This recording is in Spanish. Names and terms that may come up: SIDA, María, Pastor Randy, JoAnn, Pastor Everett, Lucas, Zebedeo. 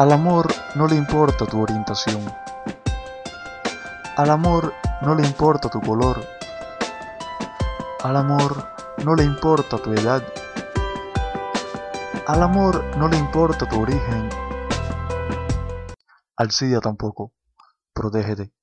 Al amor no le importa tu orientación. Al amor no le importa tu color. Al amor no le importa tu edad. Al amor no le importa tu origen. Al SIDA tampoco. Protégete.